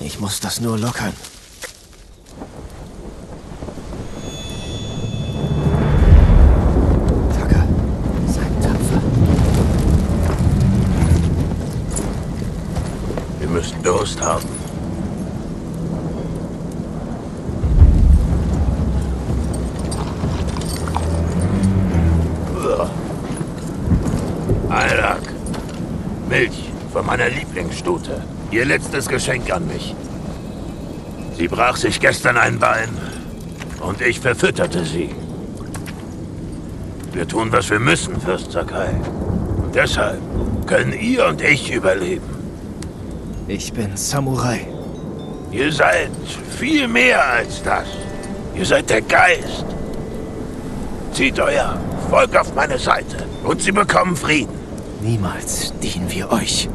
Ich muss das nur lockern. Taka, sei tapfer. Wir müssen Durst haben. Alak, Milch von meiner Lieblingsstute. Ihr letztes Geschenk an mich. Sie brach sich gestern ein Bein und ich verfütterte sie. Wir tun, was wir müssen, Fürst Sakai. Und deshalb können ihr und ich überleben. Ich bin Samurai. Ihr seid viel mehr als das. Ihr seid der Geist. Zieht euer Volk auf meine Seite und sie bekommen Frieden. Niemals dienen wir euch.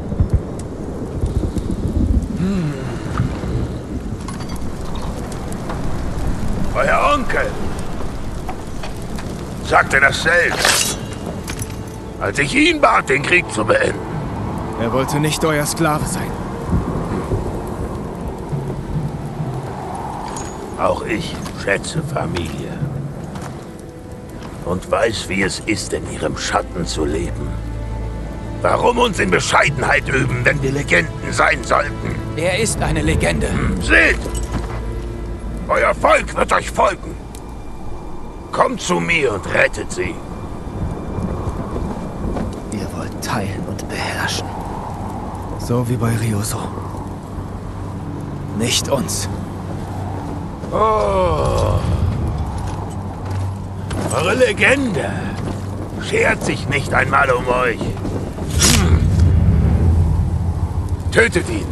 Euer Onkel sagte das selbst, als ich ihn bat, den Krieg zu beenden. Er wollte nicht euer Sklave sein. Auch ich schätze Familie und weiß, wie es ist, in ihrem Schatten zu leben. Warum uns in Bescheidenheit üben, wenn wir Legenden sein sollten? Er ist eine Legende. Seht! Euer Volk wird euch folgen. Kommt zu mir und rettet sie. Ihr wollt teilen und beherrschen. So wie bei Ryuzo. Nicht uns. Oh. Eure Legende schert sich nicht einmal um euch. Tötet ihn.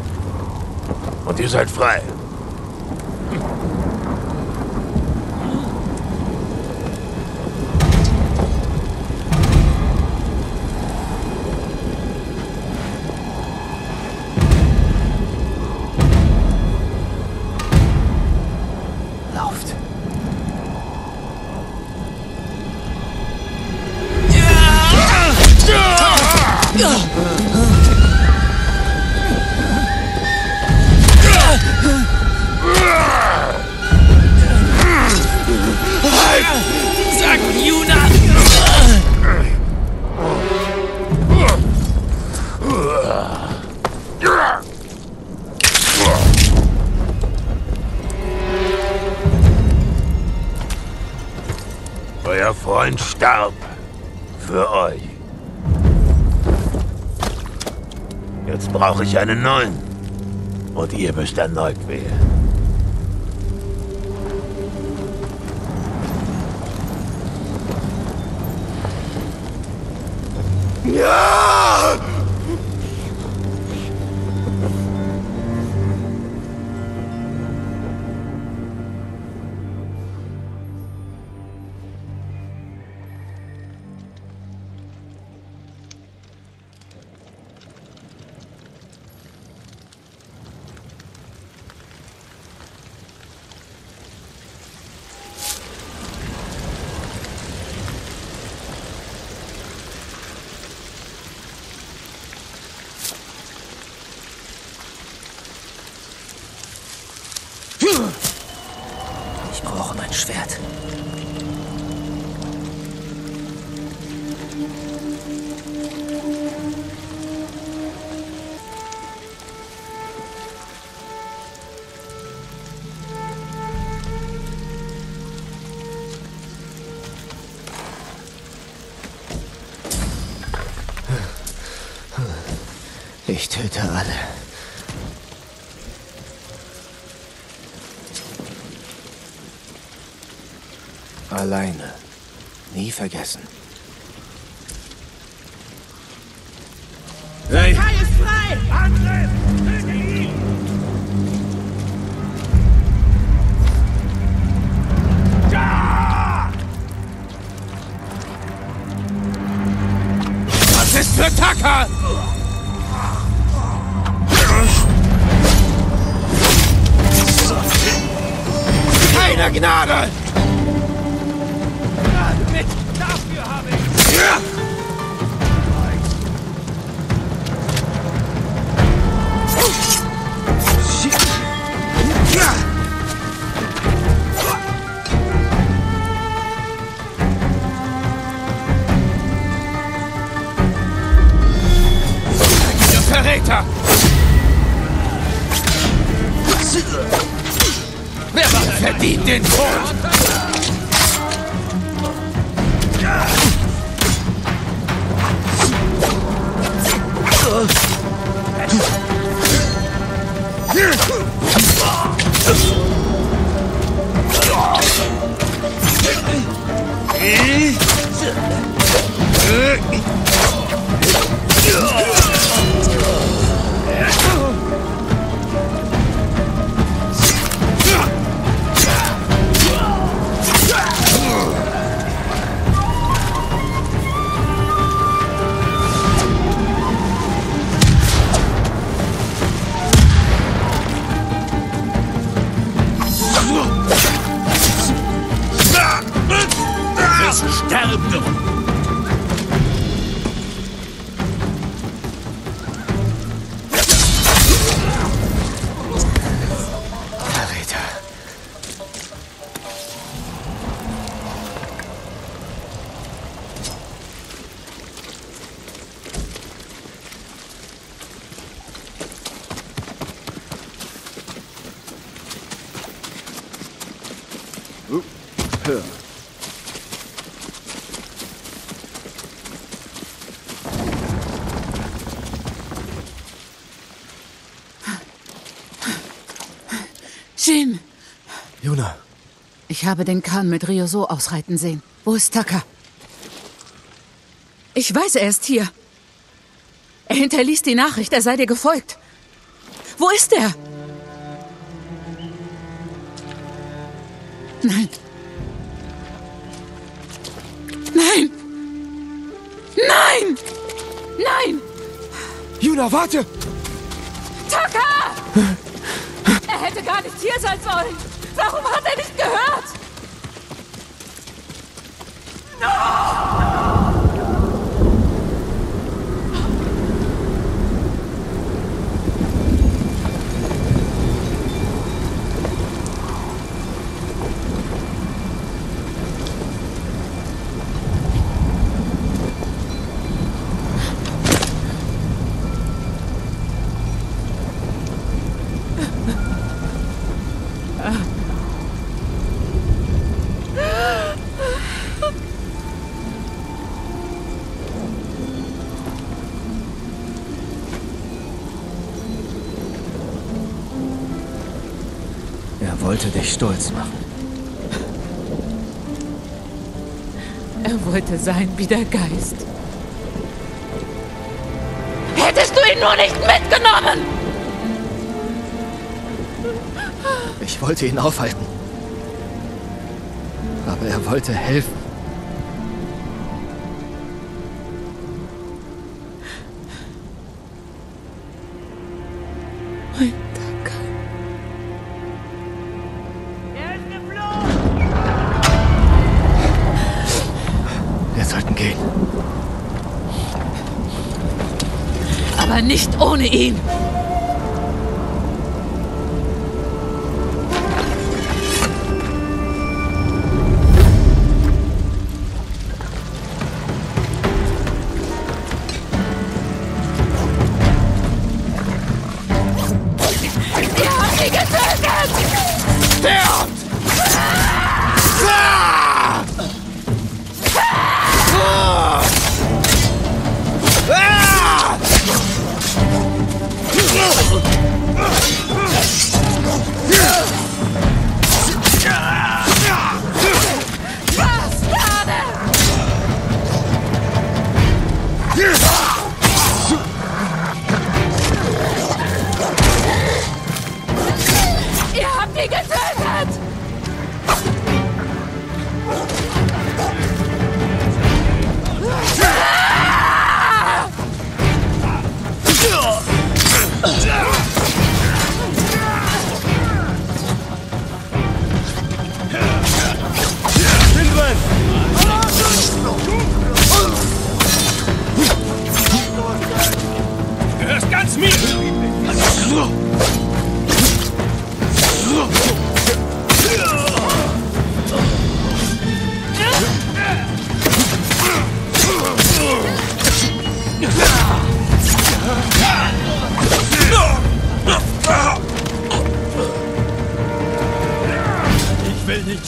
Und ihr seid frei. Starb für euch. Jetzt brauche ich einen neuen. Und ihr müsst erneut wählen. Ja! Ich töte alle. Alleine. Nie vergessen. Hey! Der Kai ist frei! Angriff! Töte ihn! Ja! Was ist für Taka? Keine Gnade! Mit dafür habe ich! Ja. Verräter! Wer verdient den Tod? Jin! Yuna! Ich habe den Khan mit Ryuzo ausreiten sehen. Wo ist Taka? Ich weiß, er ist hier. Er hinterließ die Nachricht, er sei dir gefolgt. Wo ist er? Nein. Nein! Nein! Nein! Yuna, warte! Taka! Er hätte gar nicht hier sein sollen! Warum hat er nicht gehört? No! Er wollte dich stolz machen. Er wollte sein wie der Geist. Hättest du ihn nur nicht mitgenommen! Ich wollte ihn aufhalten. Aber er wollte helfen. Nicht ohne ihn!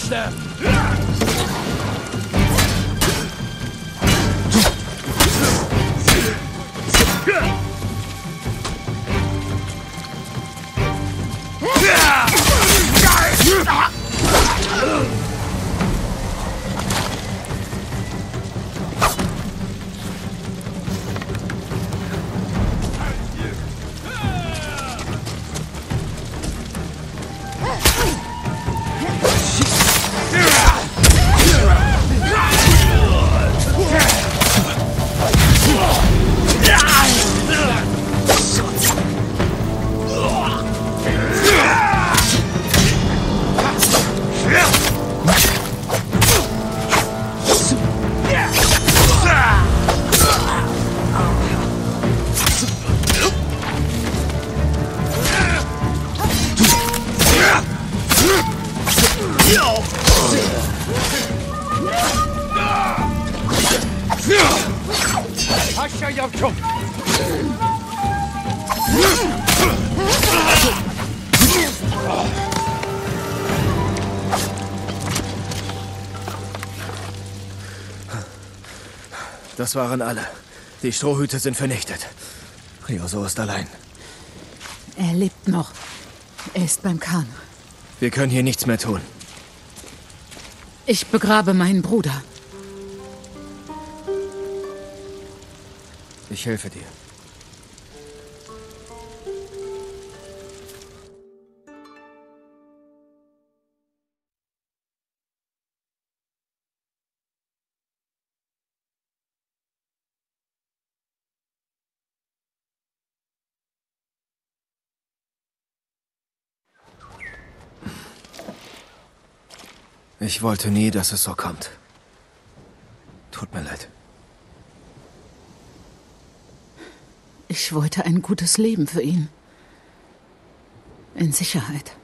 Nächster! Das waren alle. Die Strohhüte sind vernichtet. Ryuzo ist allein. Er lebt noch. Er ist beim Khan. Wir können hier nichts mehr tun. Ich begrabe meinen Bruder. Ich helfe dir. Ich wollte nie, dass es so kommt. Tut mir leid. Ich wollte ein gutes Leben für ihn. In Sicherheit.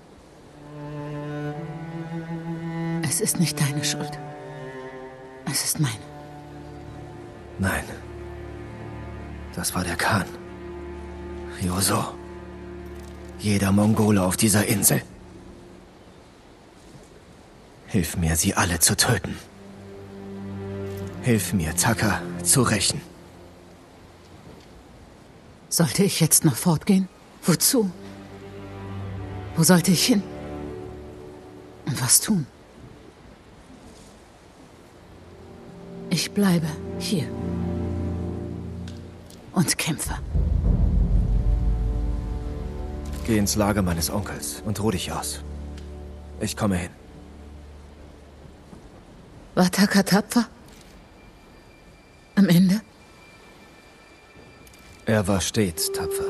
Es ist nicht deine Schuld. Es ist meine. Nein. Das war der Khan. Ryuzo. Jeder Mongole auf dieser Insel. Hilf mir, sie alle zu töten. Hilf mir, Taka zu rächen. Sollte ich jetzt noch fortgehen? Wozu? Wo sollte ich hin? Und was tun? Ich bleibe hier. Und kämpfe. Geh ins Lager meines Onkels und ruh dich aus. Ich komme hin. War Taka tapfer? Am Ende? Er war stets tapfer.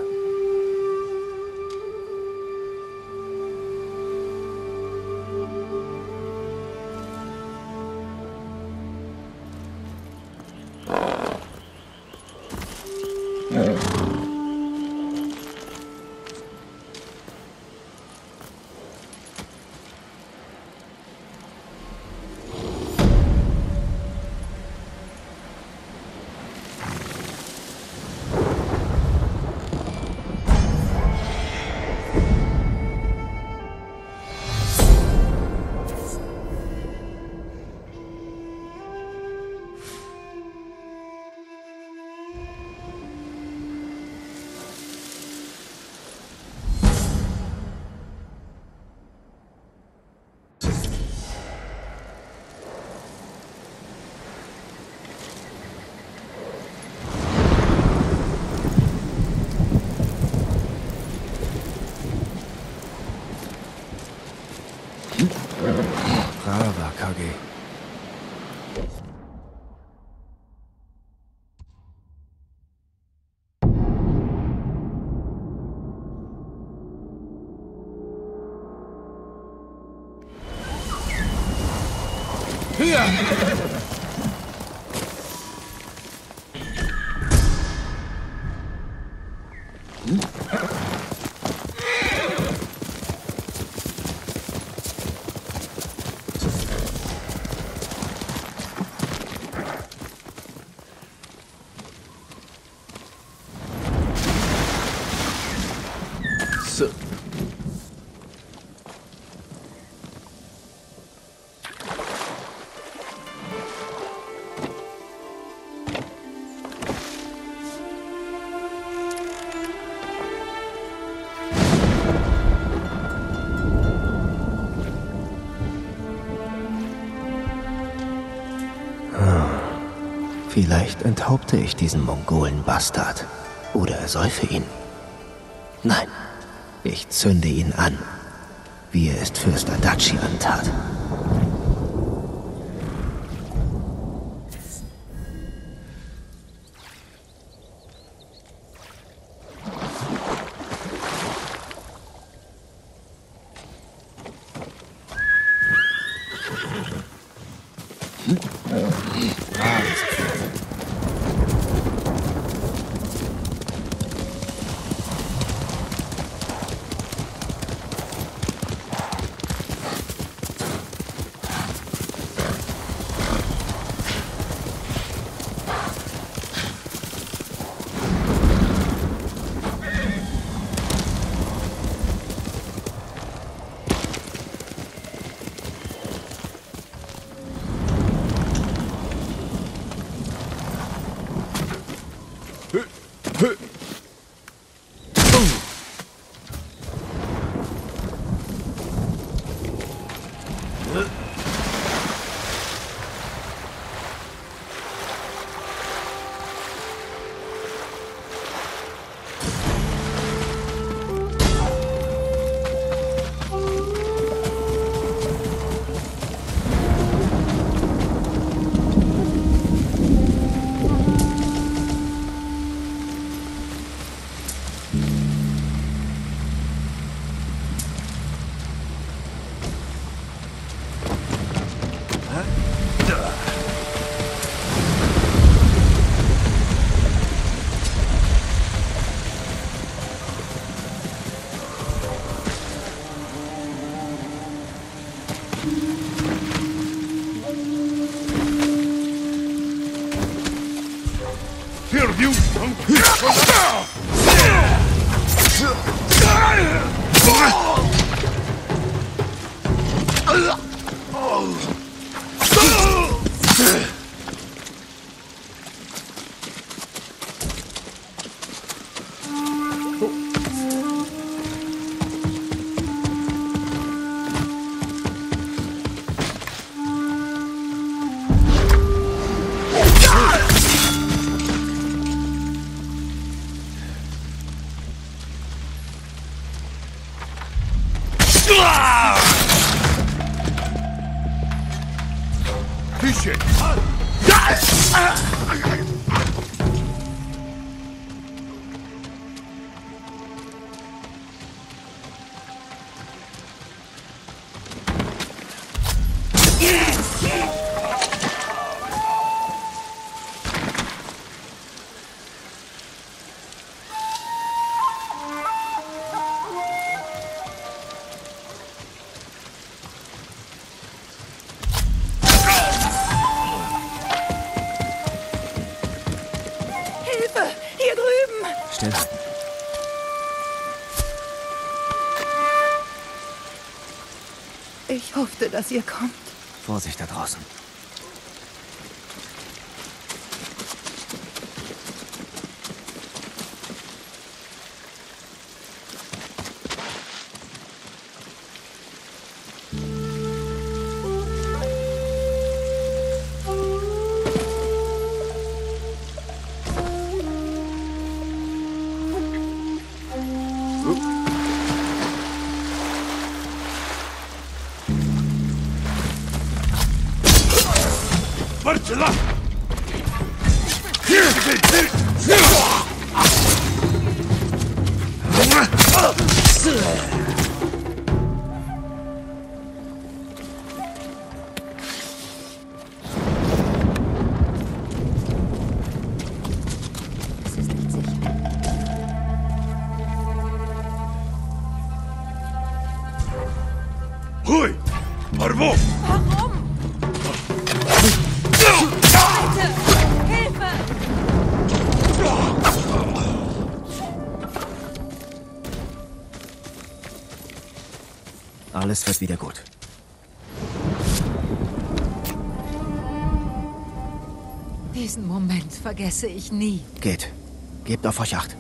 Brava, Kagi. Vielleicht enthaupte ich diesen Mongolen-Bastard. Oder ersäufe ihn. Nein, ich zünde ihn an, wie er es Fürst Adachi antat. Ich hoffte, dass ihr kommt. Vorsicht da draußen. Alles wird wieder gut. Diesen Moment vergesse ich nie. Geht. Gebt auf euch Acht.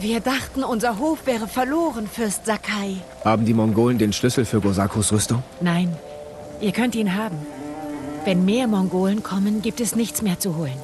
Wir dachten, unser Hof wäre verloren, Fürst Sakai. Haben die Mongolen den Schlüssel für Gosakos Rüstung? Nein, ihr könnt ihn haben. Wenn mehr Mongolen kommen, gibt es nichts mehr zu holen.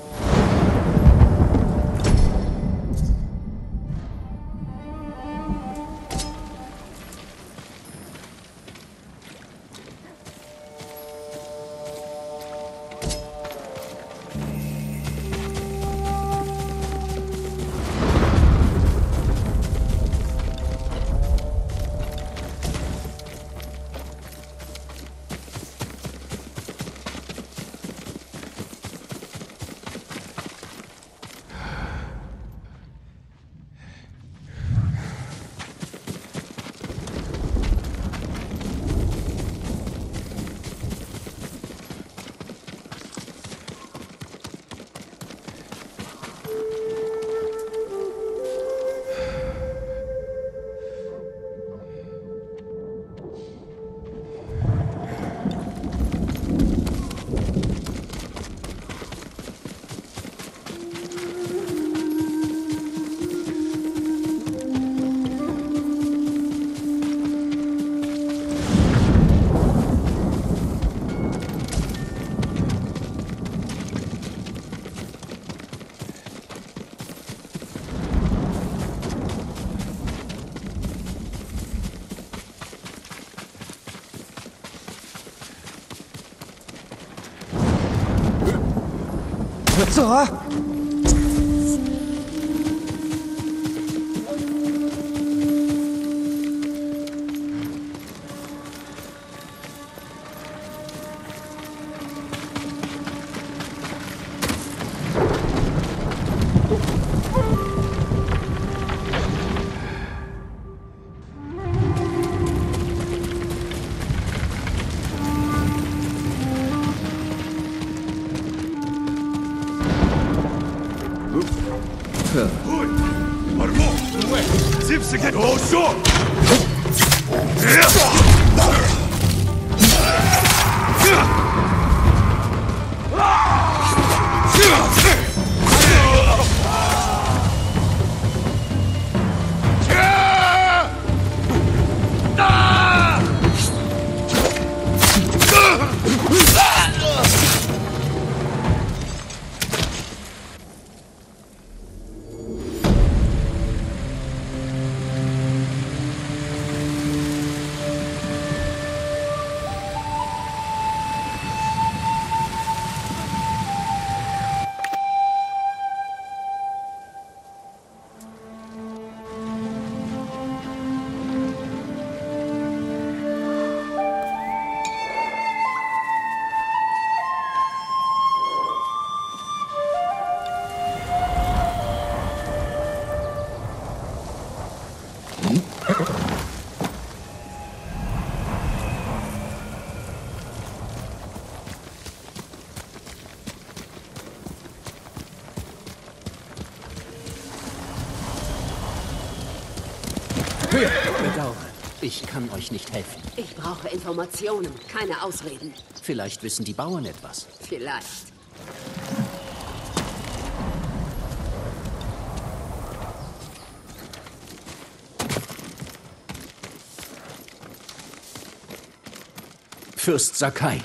So. Ich kann euch nicht helfen. Ich brauche Informationen, keine Ausreden. Vielleicht wissen die Bauern etwas. Vielleicht. Fürst Sakai,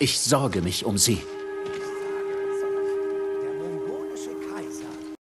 ich sorge mich um Sie.